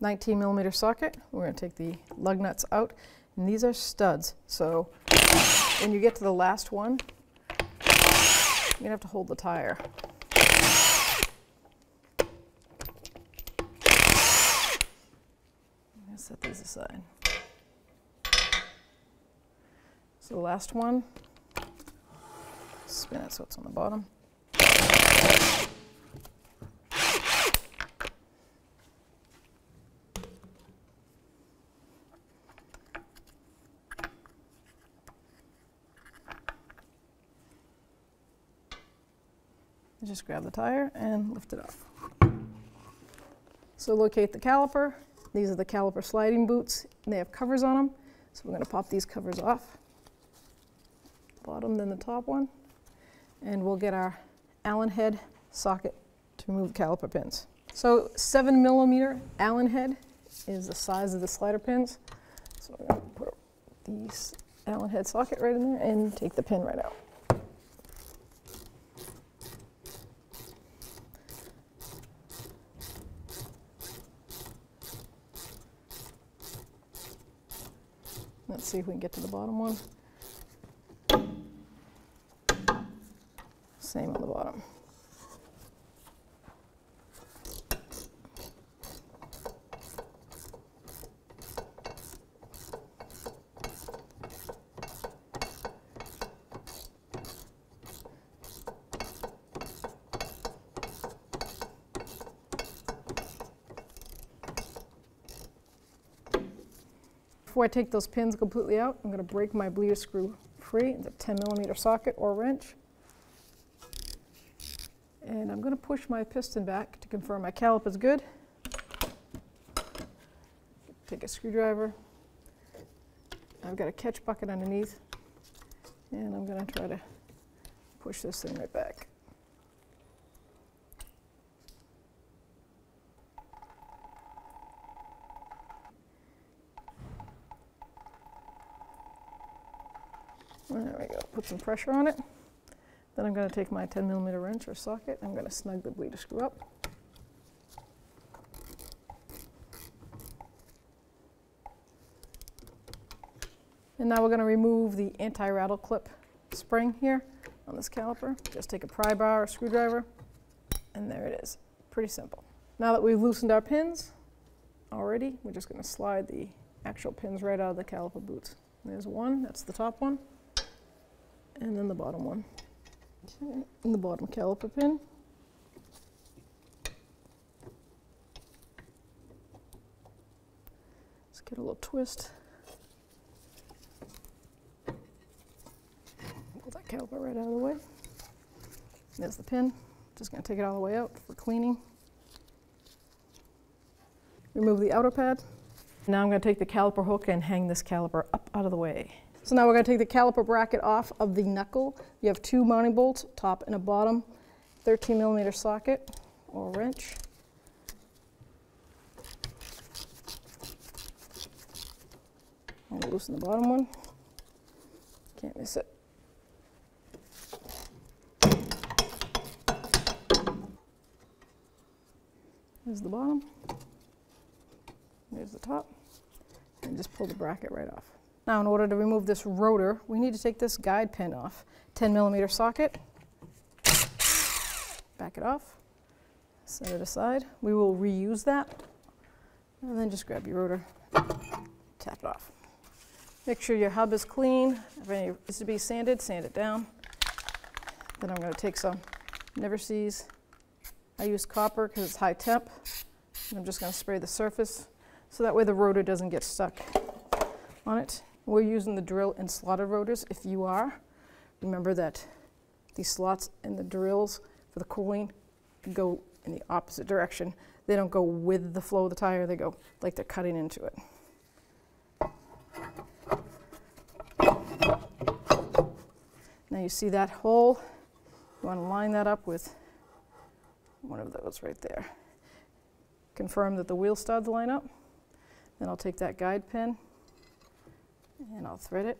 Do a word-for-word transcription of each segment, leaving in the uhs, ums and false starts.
nineteen millimeter socket. We're going to take the lug nuts out, and these are studs, so when you get to the last one, you're going to have to hold the tire. I'm going to set these aside. So the last one, spin it so it's on the bottom. Just grab the tire and lift it up. So locate the caliper. These are the caliper sliding boots. They have covers on them, so we're going to pop these covers off. Bottom, then the top one. And we'll get our Allen head socket to remove caliper pins. So seven millimeter Allen head is the size of the slider pins. So we're going to put the Allen head socket right in there and take the pin right out. Let's see if we can get to the bottom one. Same on the bottom. Before I take those pins completely out, I'm going to break my bleeder screw free. It's a ten millimeter socket or wrench. And I'm going to push my piston back to confirm my caliper is good. Take a screwdriver. I've got a catch bucket underneath. And I'm going to try to push this thing right back. There we go, put some pressure on it. Then I'm going to take my ten millimeter wrench or socket. I'm going to snug the bleeder screw up. And now we're going to remove the anti-rattle clip spring here on this caliper. Just take a pry bar or screwdriver, and there it is. Pretty simple. Now that we've loosened our pins already, we're just going to slide the actual pins right out of the caliper boots. There's one, that's the top one. And then the bottom one. Okay. And the bottom caliper pin. Let's get a little twist. Pull that caliper right out of the way. There's the pin. Just going to take it all the way out for cleaning. Remove the outer pad. Now I'm going to take the caliper hook and hang this caliper up out of the way. So now we're going to take the caliper bracket off of the knuckle. You have two mounting bolts, top and a bottom, thirteen millimeter socket or wrench. I'm going to loosen the bottom one. Can't miss it. There's the bottom. There's the top. And just pull the bracket right off. Now, in order to remove this rotor, we need to take this guide pin off. ten millimeter socket. Back it off. Set it aside. We will reuse that. And then just grab your rotor, tap it off. Make sure your hub is clean. If any is to be sanded, sand it down. Then I'm going to take some Never Seas. I use copper because it's high temp. And I'm just going to spray the surface so that way the rotor doesn't get stuck on it. We're using the drill and slotted rotors if you are. Remember that these slots and the drills for the cooling go in the opposite direction. They don't go with the flow of the tire, they go like they're cutting into it. Now you see that hole? You want to line that up with one of those right there. Confirm that the wheel studs line up. Then I'll take that guide pin and I'll thread it.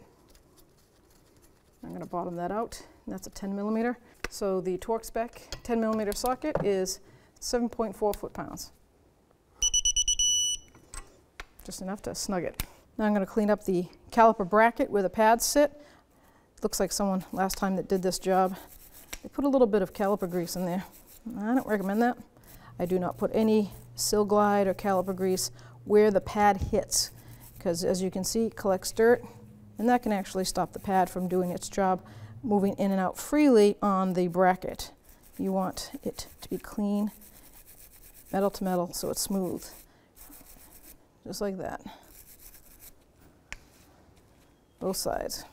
I'm going to bottom that out, and that's a ten millimeter. So the torque spec ten millimeter socket is seven point four foot pounds. just enough to snug it. Now I'm going to clean up the caliper bracket where the pads sit. Looks like someone last time that did this job, they put a little bit of caliper grease in there. I don't recommend that. I do not put any Sil Glide or caliper grease where the pad hits, because as you can see, it collects dirt, and that can actually stop the pad from doing its job, moving in and out freely on the bracket. You want it to be clean, metal to metal, so it's smooth, just like that, both sides.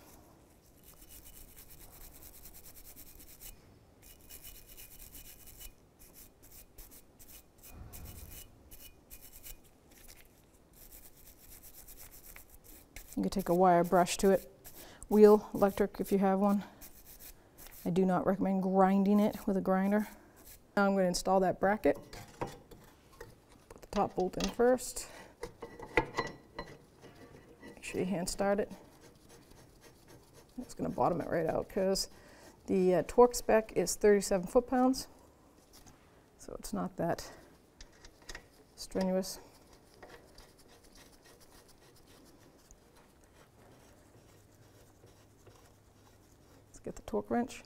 You can take a wire brush to it, wheel, electric if you have one. I do not recommend grinding it with a grinder. Now I'm going to install that bracket. Put the top bolt in first. Make sure you hand start it. I'm just going to bottom it right out because the uh, torque spec is thirty-seven foot-pounds, so it's not that strenuous. Get the torque wrench.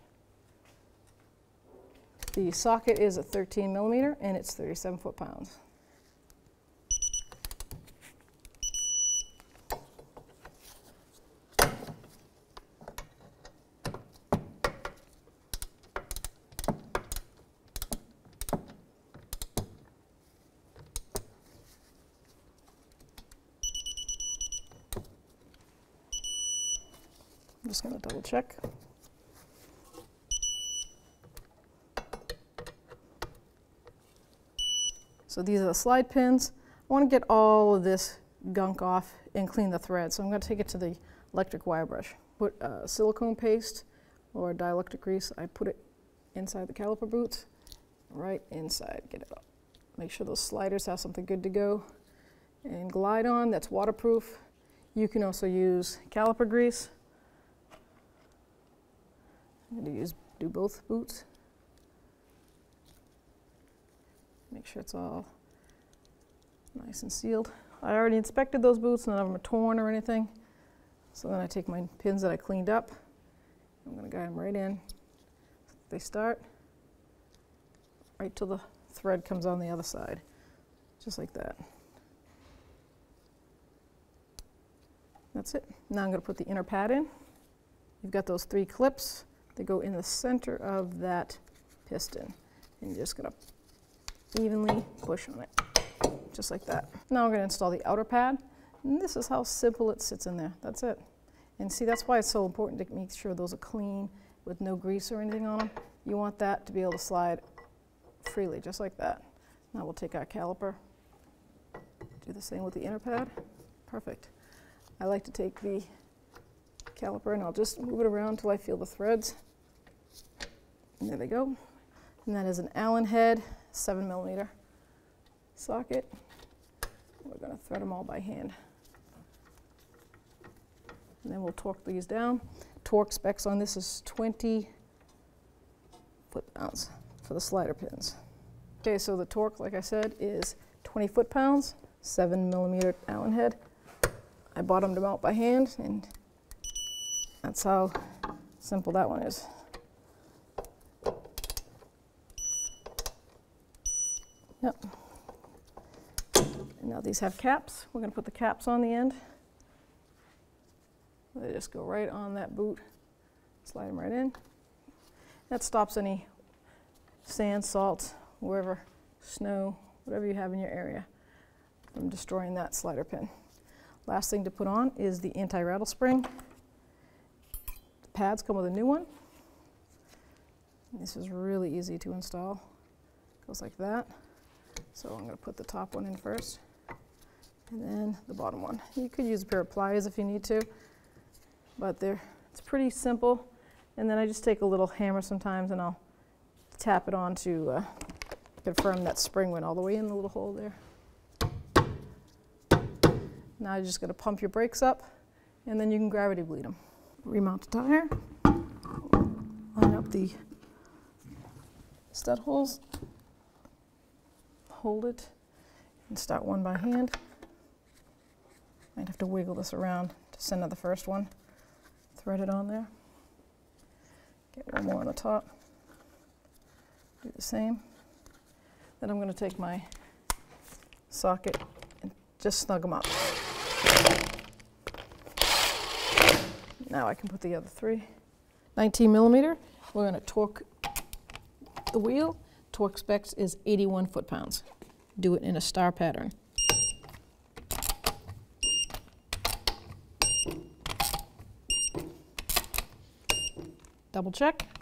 The socket is a thirteen millimeter and it's thirty-seven foot-pounds. I'm just going to double check. So these are the slide pins. I want to get all of this gunk off and clean the thread, so I'm going to take it to the electric wire brush. Put uh, silicone paste or dielectric grease. I put it inside the caliper boots, right inside. Get it up. Make sure those sliders have something good to go. And glide on, that's waterproof. You can also use caliper grease. I'm going to use, do both boots. Make sure it's all nice and sealed. I already inspected those boots, none of them are torn or anything. So then I take my pins that I cleaned up, I'm going to guide them right in. They start right till the thread comes on the other side, just like that. That's it. Now I'm going to put the inner pad in. You've got those three clips that go in the center of that piston, and you're just going to evenly push on it, just like that. Now we're going to install the outer pad, and this is how simple it sits in there. That's it. And see, that's why it's so important to make sure those are clean with no grease or anything on them. You want that to be able to slide freely, just like that. Now we'll take our caliper, do the same with the inner pad. Perfect. I like to take the caliper and I'll just move it around until I feel the threads. And there they go. And that is an Allen head, seven millimeter socket. We're going to thread them all by hand. And then we'll torque these down. Torque specs on this is twenty foot-pounds for the slider pins. Okay, so the torque, like I said, is twenty foot-pounds, seven millimeter Allen head. I bottomed them out by hand, and that's how simple that one is. Yep. And now these have caps. We're going to put the caps on the end. They just go right on that boot, slide them right in. That stops any sand, salt, wherever, snow, whatever you have in your area from destroying that slider pin. Last thing to put on is the anti-rattle spring. The pads come with a new one. This is really easy to install. Goes like that. So I'm going to put the top one in first, and then the bottom one. You could use a pair of pliers if you need to, but they're, it's pretty simple. And then I just take a little hammer sometimes and I'll tap it on to uh, confirm that spring went all the way in the little hole there. Now you're just going to pump your brakes up, and then you can gravity bleed them. Remount the tire, line up the stud holes. Hold it and start one by hand. Might have to wiggle this around to center the first one. Thread it on there. Get one more on the top. Do the same. Then I'm going to take my socket and just snug them up. Now I can put the other three. nineteen millimeter. We're going to torque the wheel. Torque specs is eighty-one foot-pounds. Do it in a star pattern. Double check.